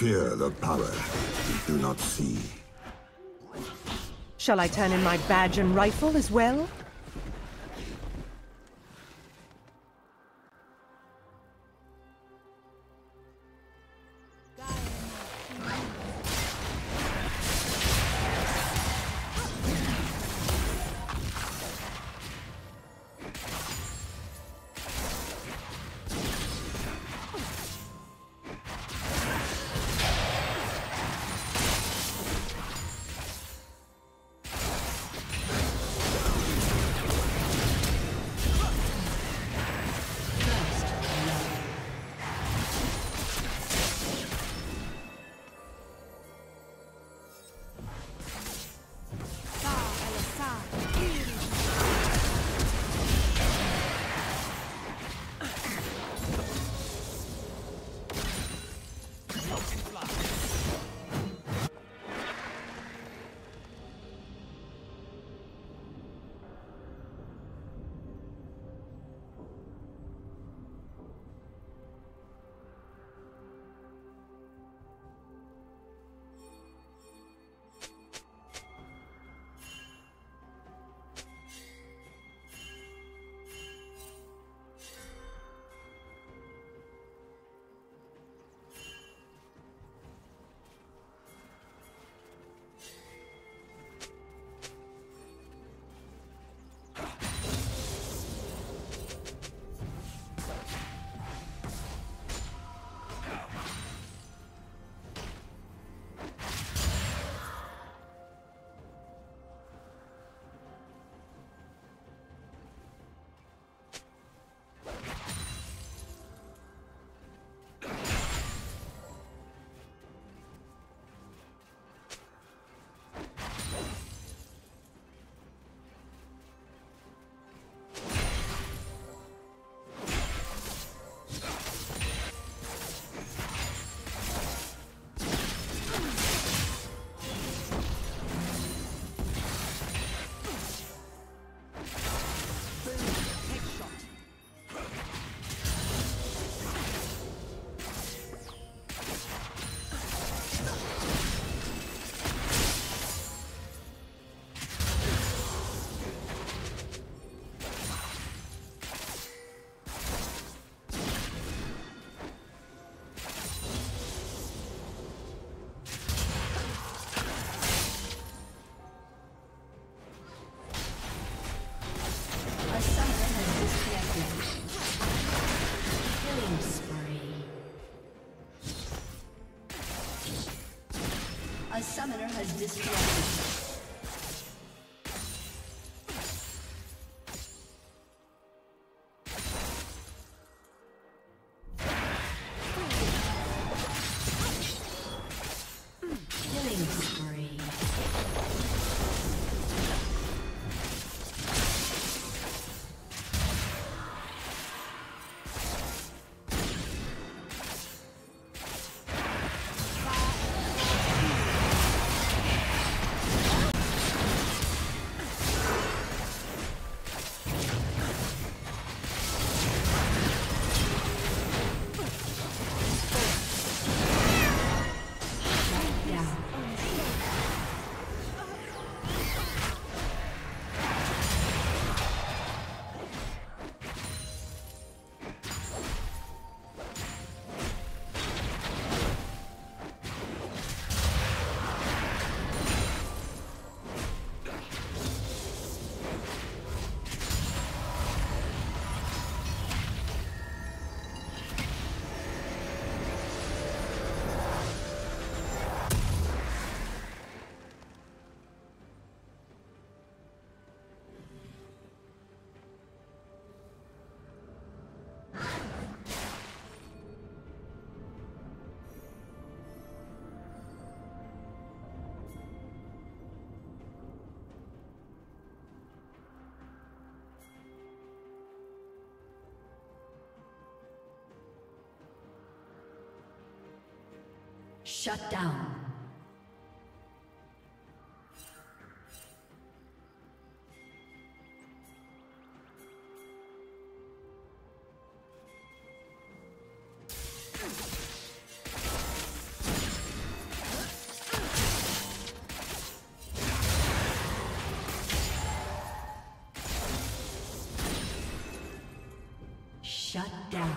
Fear the power you do not see. Shall I turn in my badge and rifle as well? A summoner has disconnected. Shut down. Shut down.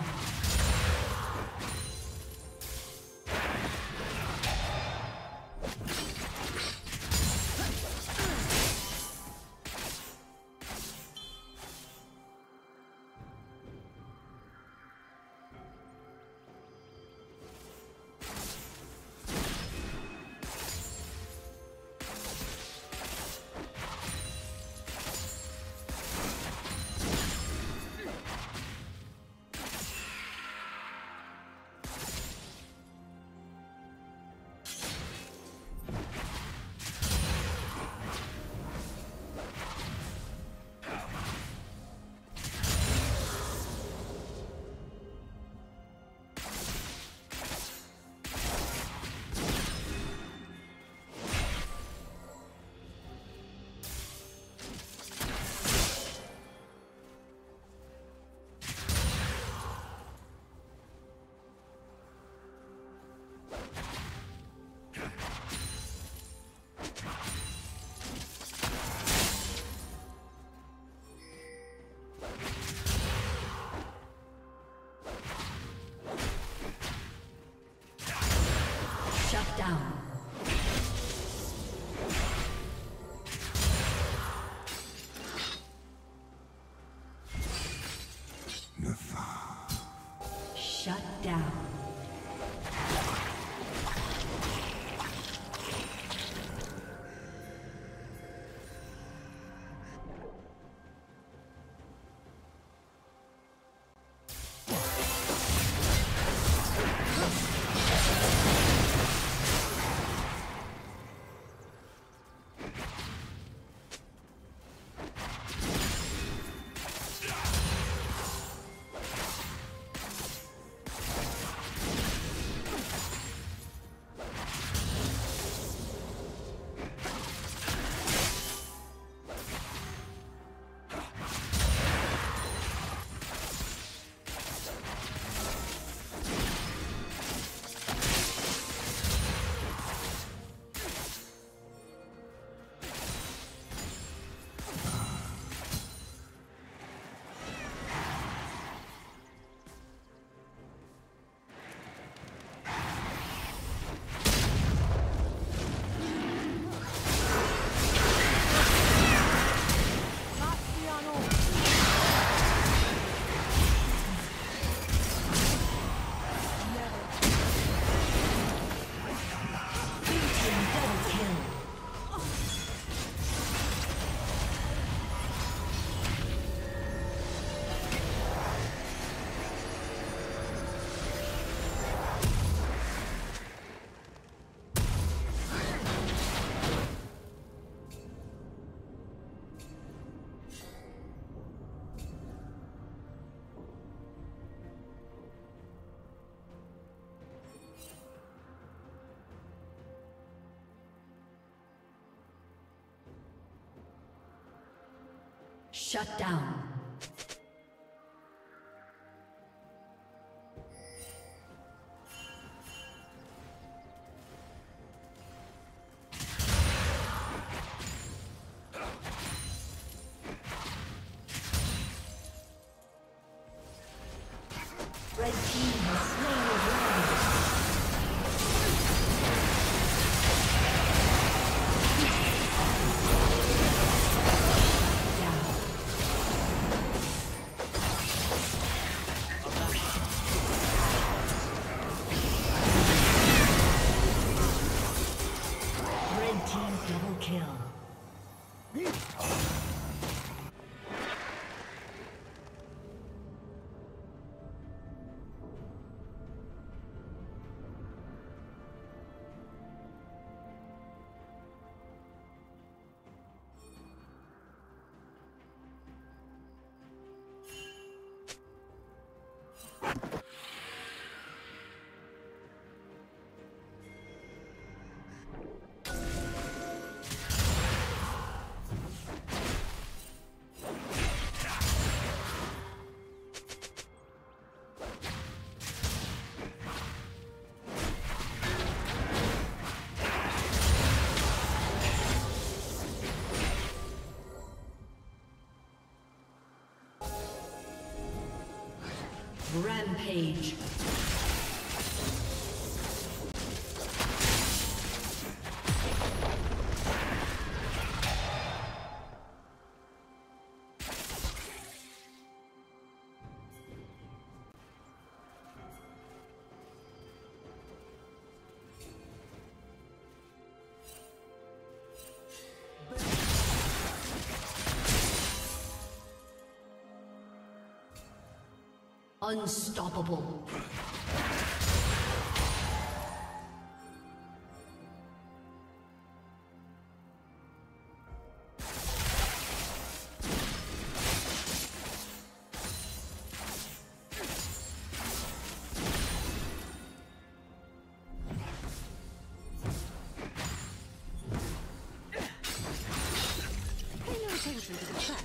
Shut down. Red team has slain the dragon. Rampage. Unstoppable. Pay no attention to the track.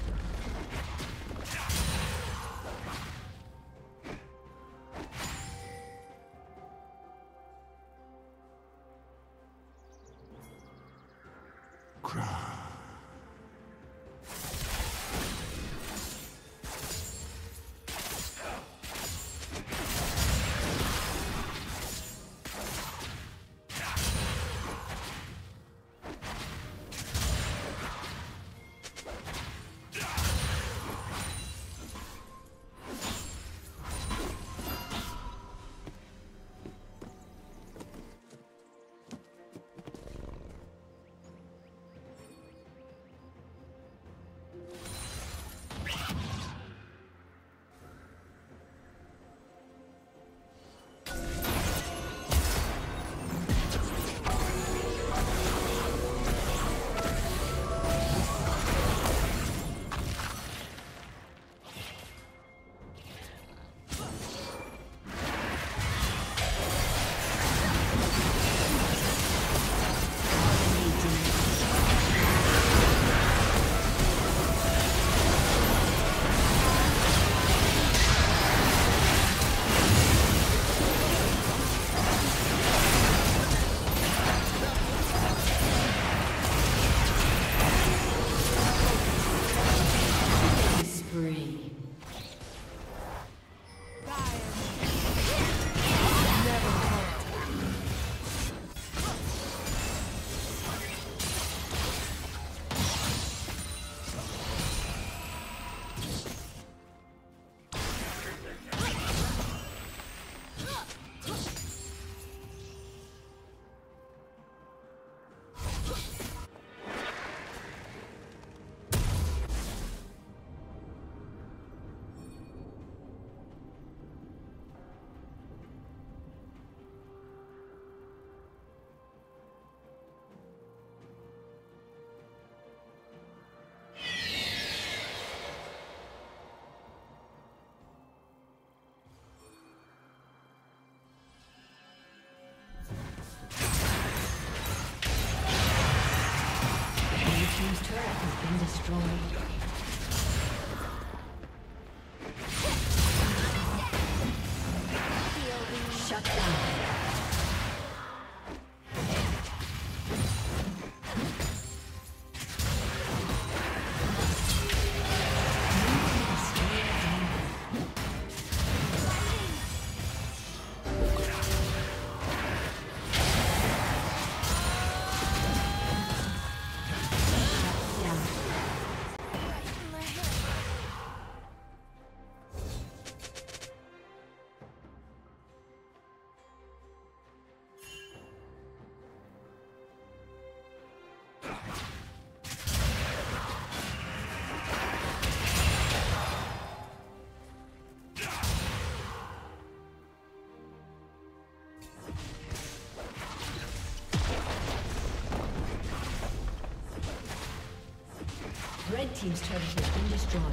team's turret has been destroyed. Red team's turret has been destroyed.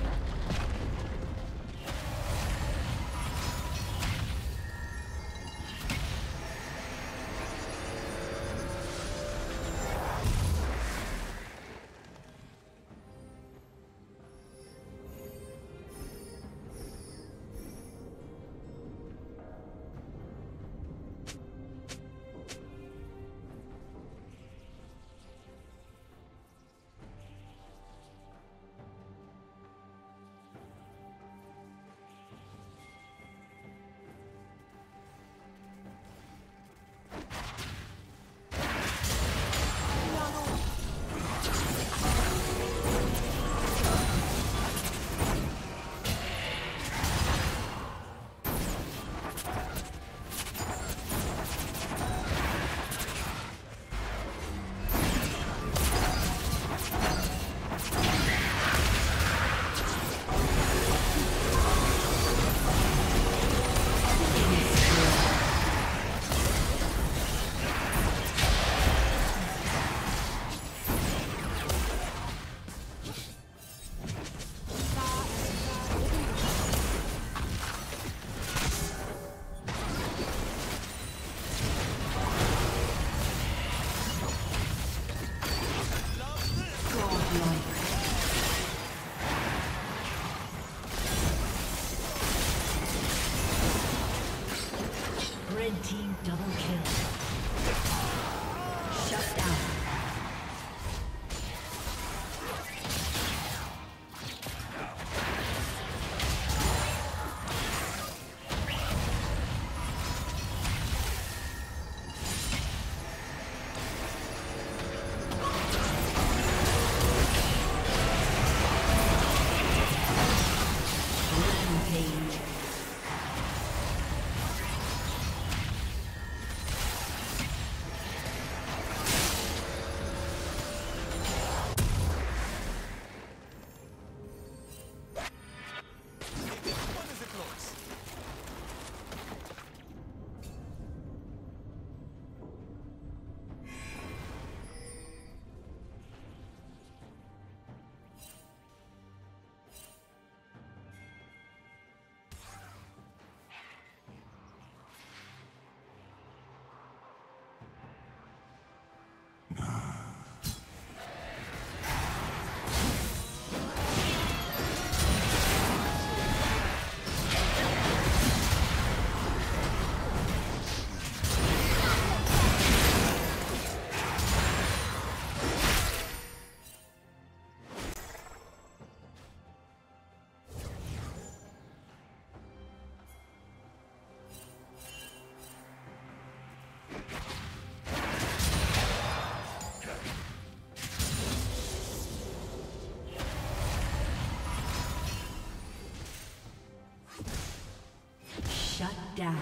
Down.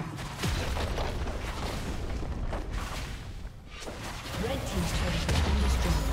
Red team's turret has been destroyed.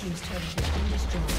Team's turret has been destroyed.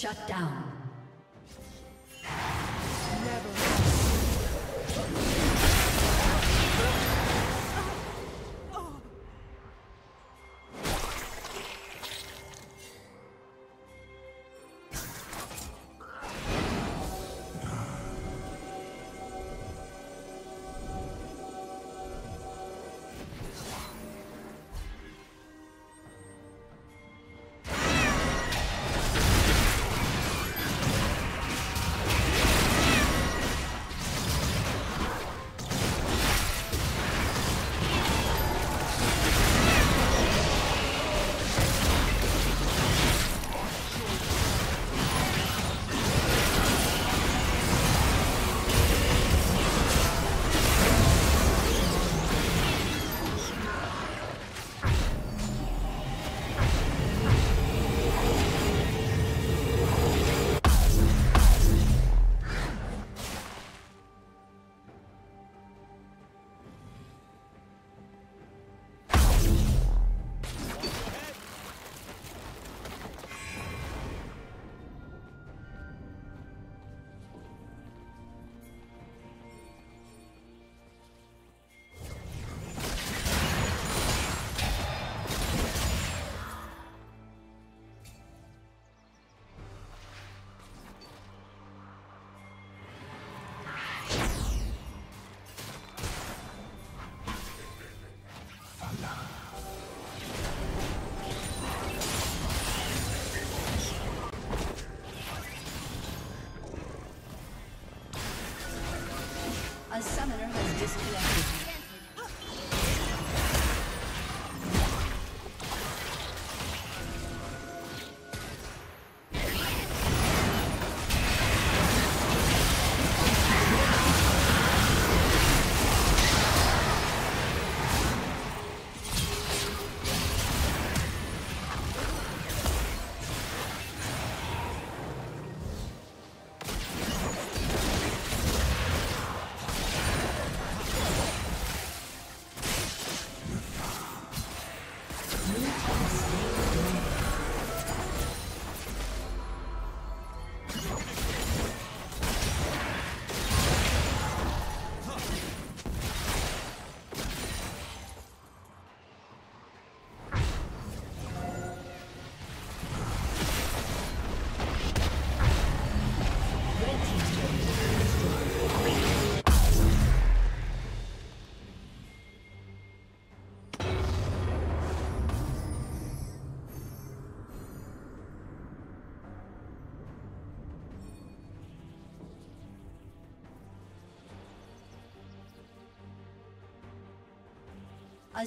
Shut down. Never. A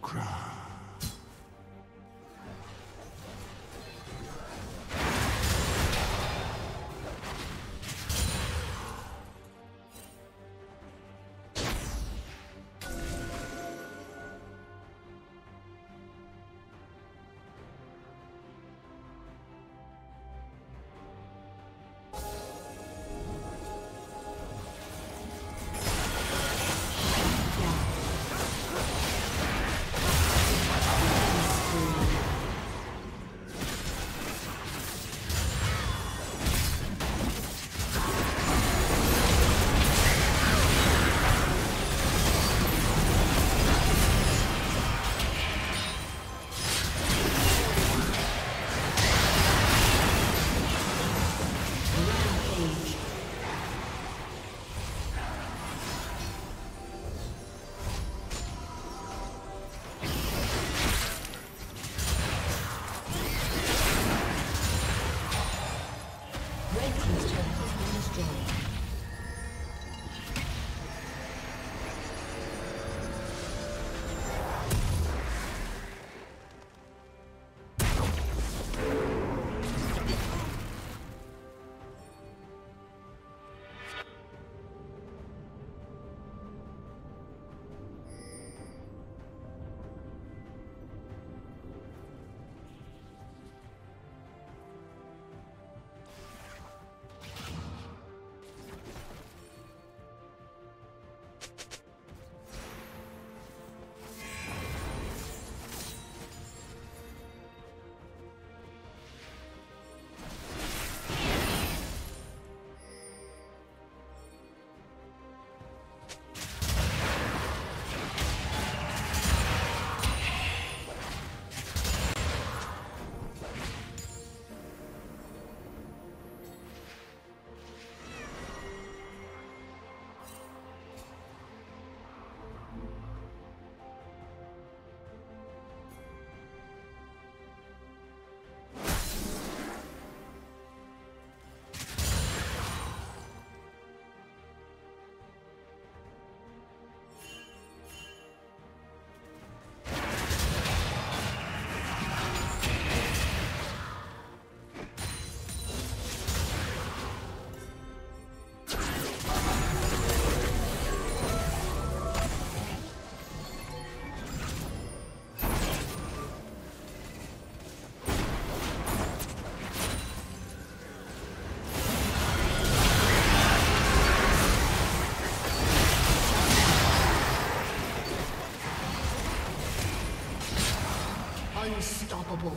Cry. Unstoppable.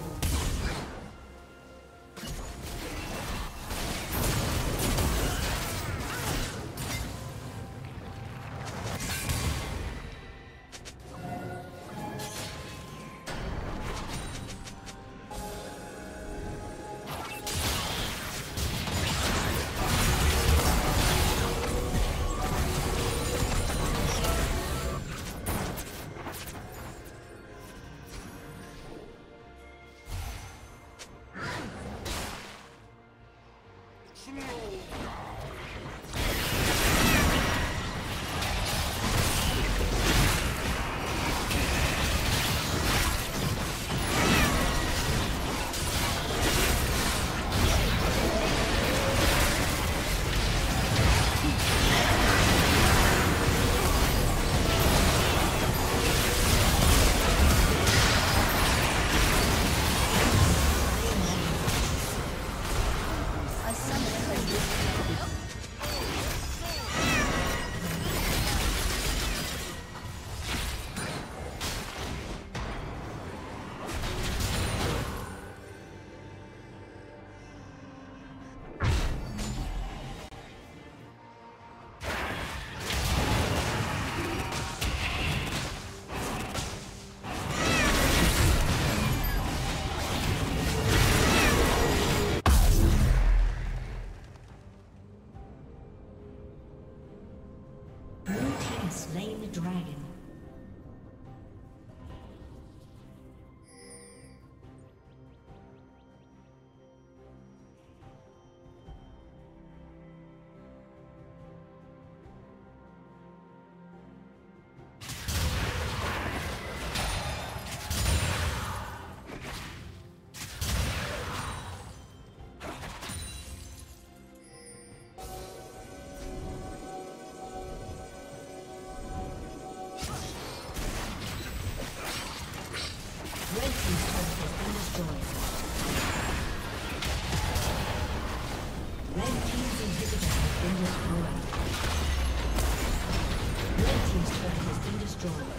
has been destroyed.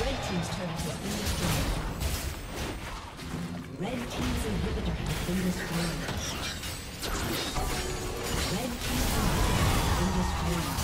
Red team's turret has been destroyed. Red team's inhibitor has been destroyed. Red team's inhibitor has been destroyed.